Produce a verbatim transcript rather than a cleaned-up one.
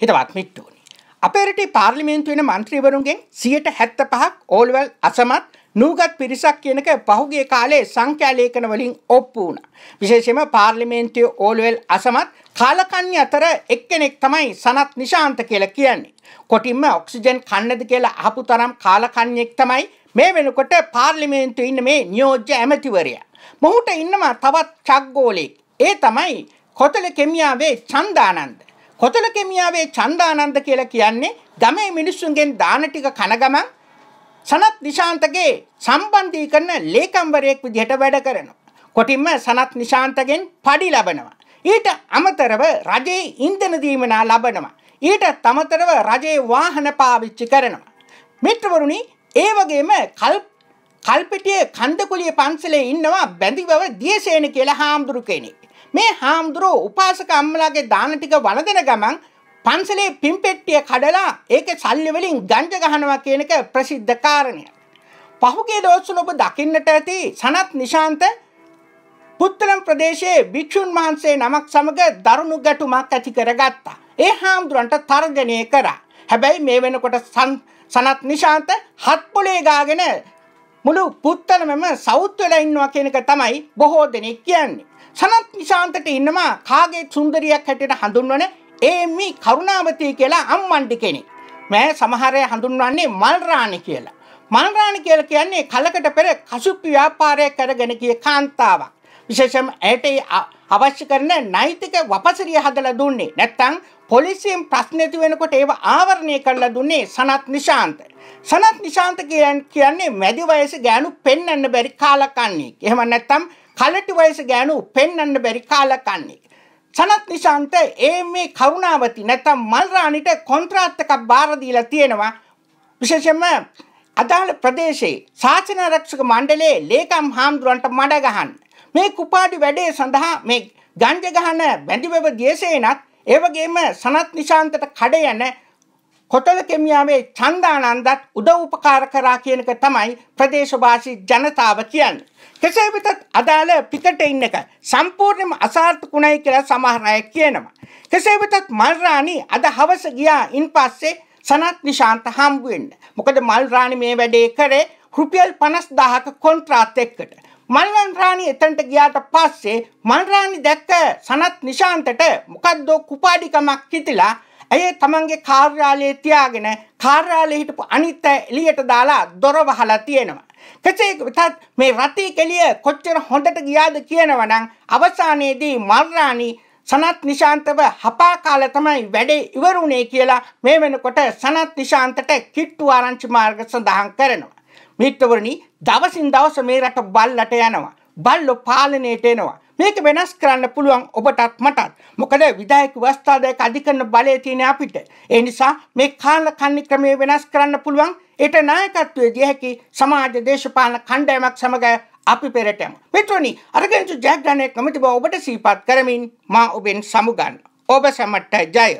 හිතවත් මිත්‍රෝනි අපේ රටේ පාර්ලිමේන්තුවේන മന്ത്രിවරුන්ගෙන් සියයට හැත්තෑ පහක් ඕල්වල් අසමත් නූගත් පිරිසක් කියනක පහුගිය කාලේ සංඛ්‍යා ලේඛන වලින් ඔප්පු වුණා. විශේෂයෙන්ම පාර්ලිමේන්තුවේ ඕල්වල් අසමත් කාලකන්ණි අතර එක්කෙනෙක් තමයි සනත් නිශාන්ත කියලා කියන්නේ. කොටින්ම ඔක්සිජන් කන්නද කියලා අහපු තරම් කාලකන්ණියෙක් තමයි මේ වෙනකොට පාර්ලිමේන්තුවේ ඉන්න මේ නියෝජ්‍ය ඇමතිවරයා. මොහුට ඉන්නවා තවත් චග්ගෝලෙක්. ඒ තමයි කොතල කෙමියාවේ චන්දානන්ද. කොතල කෙමියාවේ චන්දානන්ද කියලා කියන්නේ ගමේ මිනිස්සුන්ගෙන් දාන ටික කන ගමන් සනත් නිශාන්තගේ සම්බන්ධීකරණ ලේකම්වරයෙක් විදිහට වැඩ කරනවා. කොටින්ම සනත් නිශාන්තගෙන් පඩි ලබනවා. ඊට අමතරව රජයේ ඉන්ධන දීමනා ලබනවා. ඊට අමතරව රජයේ වාහන පාවිච්චි කරනවා. මිත්‍රවරුනි, ඒ වගේම කල්ප කල්පිටියේ කන්දකුලිය පන්සලේ ඉන්නවා බැඳිවව දියසේන කියලා හාමුදුරු කෙනෙක්. මේ හාමුදුරු උපාසක අම්මලාගේ දාන ටික වළඳන ගමන් පන්සලේ පින්පෙට්ටිය කඩලා ඒකේ සල්ලි වලින් ගංජා ගහනවා කියන එක ප්‍රසිද්ධ කාරණයක්. පහුගිය දවස්වල ඔබ දකින්නට ඇති සනත් නිශාන්ත පුත්තලම් ප්‍රදේශයේ භික්ෂුන් වහන්සේ නමක් සමග දරුණු ගැටුමක් ඇති කරගත්තා. ඒ හාමුදුරන්ට තර්ජනය කරා. හැබැයි මේ වෙනකොට සනත් නිශාන්ත හත් පොලේ ගාගෙන මුළු පුත්තලමම සවුත් වෙලා ඉන්නවා කියන එක තමයි බොහෝ දෙනෙක් කියන්නේ. සනත් නිශාන්තට ඉන්නවා කාගේ සුන්දරියක් හැටියට හඳුන්වන ඒමි කරුණාවතී කියලා අම්මන්ටි කෙනෙක්. මෑ සමහර අය හඳුන්වන්නේ මල්රාණි කියලා. මල්රාණි කියලා කියන්නේ කලකට පෙර කසුප්පි ව්‍යාපාරයක් කරගෙන ගිය කාන්තාවක්. විශේෂයෙන්ම ඇයට අවශ්‍ය කරන නෛතික වපසරිය හදලා දුන්නේ නැත්නම් පොලිසියෙන් ප්‍රශ්න ඇති වෙනකොට ඒව ආවරණය කරලා දුන්නේ සනත් නිශාන්ත. සනත් නිශාන්ත කියන්නේ මැදි වයසේ ගෑනු පෙන්වන්න බැරි කාලකන්ණියෙක්. එහෙම නැත්නම් කලටි වයස ගෑනු පෙන්වන්න බැරි කාලකන්ණියෙක්. සනත් නිශාන්ත ඒමේ කරුණාවති නැත්නම් මල්රාණිට කොන්ත්‍රාත් එකක් බාර දීලා තියෙනවා. විශේෂයෙන්ම අදාළ ප්‍රදේශයේ ශාසන ආරක්ෂක මණ්ඩලයේ ලේකම් හාමුදුරන්ට මඩ ගහන්න. මේ කුපාඩි වැඩේ සඳහා මේ ගංජා ගහන බැඳිවව දියසේනත් ඒ වගේම සනත් නිශාන්තට කඩ යන කොතල කෙමියාවේ චන්දානන්දත් උදව් උපකාර කරා කියන එක තමයි ප්‍රදේශවාසී ජනතාව කියන්නේ. කෙසේ වෙතත් අදාළ පිටට ඉන්න එක සම්පූර්ණයෙන්ම අසාර්ථකුණයි කියලා සමහර අය කියනවා. කෙසේ වෙතත් මල්රාණි අද හවස ගියා ඉන්පස්සේ සනත් නිශාන්ත හම්බු වෙන්න. මොකද මල්රාණි මේ වැඩේ කරේ රුපියල් පනස් දාහක කොන්ත්‍රාත් එක්කට. මල්රාණි එතනට ගියාට පස්සේ මල්රාණි දැක්ක සනත් නිශාන්තට මොකද්ද කුපාඩිකමක් හිතිලා ඇය තමන්ගේ කාර්යාලයේ තියාගෙන කාර්යාලයේ හිටපු අනිත් එළියට දාලා දොර වහලා තියෙනවා. කෙසේ වෙතත් මේ රටේ කෙලිය කොච්චර හොඳට ගියාද කියනවනම් අවසානයේදී මල්රාණි සනත් නිශාන්තව හපාකාල තමයි වැඩේ ඉවරුනේ කියලා මේ වෙනකොට සනත් නිශාන්තට කිට්ටු ආරංචි මාර්ග සඳහන් කරනවා. මිත්‍රවරුනි, දවසින් දවස මේ රට බල්ලට යනවා. බල්ලෝ පාලනයට එනවා. මේක වෙනස් කරන්න පුළුවන් ඔබටත් මටත්. මොකද විධායක ව්‍යවස්ථාදායක අධිකරණ බලය තියෙන අපිට. ඒ නිසා මේ කාලකන්ණි ක්‍රමය වෙනස් කරන්න පුළුවන්. ඒට නායකත්වයේ දිය හැකි සමාජ දේශපාලන කණ්ඩායමක් සමග අපි පෙරට යමු. මිත්‍රෝනි, අරගන්තු ජයග්‍රහණය කමිටුව ඔබට සිහිපත් කරමින් මා ඔබෙන් සමුගන්නවා. ඔබ සැමට ජය.